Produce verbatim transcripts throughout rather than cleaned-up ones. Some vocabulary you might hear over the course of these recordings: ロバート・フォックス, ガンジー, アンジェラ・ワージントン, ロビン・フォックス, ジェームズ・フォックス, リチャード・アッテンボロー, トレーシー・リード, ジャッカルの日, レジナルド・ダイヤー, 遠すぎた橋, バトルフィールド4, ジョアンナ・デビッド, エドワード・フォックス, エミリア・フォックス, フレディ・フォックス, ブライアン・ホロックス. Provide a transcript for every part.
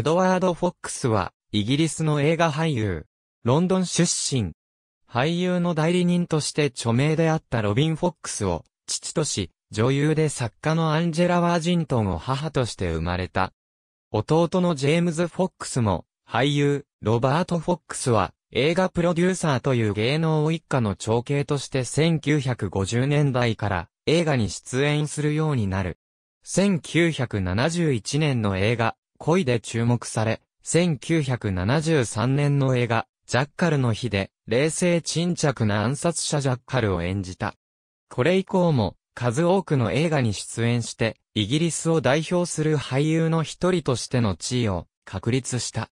エドワード・フォックスは、イギリスの映画俳優。ロンドン出身。俳優の代理人として著名であったロビン・フォックスを、父とし、女優で作家のアンジェラ・ワージントンを母として生まれた。弟のジェームズ・フォックスも、俳優、ロバート・フォックスは、映画プロデューサーという芸能一家の長兄としてせんきゅうひゃくごじゅうねんだいから映画に出演するようになる。せんきゅうひゃくななじゅういちねんの映画、恋で注目され、せんきゅうひゃくななじゅうさんねんの映画、ジャッカルの日で、冷静沈着な暗殺者ジャッカルを演じた。これ以降も、数多くの映画に出演して、イギリスを代表する俳優の一人としての地位を確立した。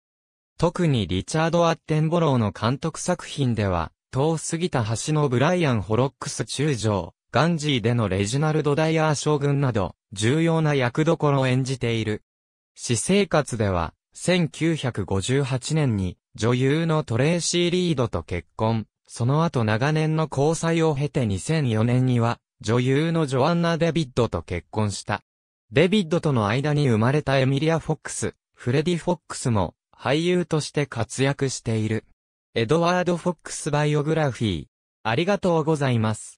特にリチャード・アッテンボローの監督作品では、遠すぎた橋のブライアン・ホロックス中将、ガンジーでのレジナルド・ダイヤー将軍など、重要な役どころを演じている。私生活では、せんきゅうひゃくごじゅうはちねんに、女優のトレーシー・リードと結婚、その後長年の交際を経てにせんよねんには、女優のジョアンナ・デビッドと結婚した。デビッドとの間に生まれたエミリア・フォックス、フレディ・フォックスも、俳優として活躍している。エドワード・フォックスバイオグラフィー。ありがとうございます。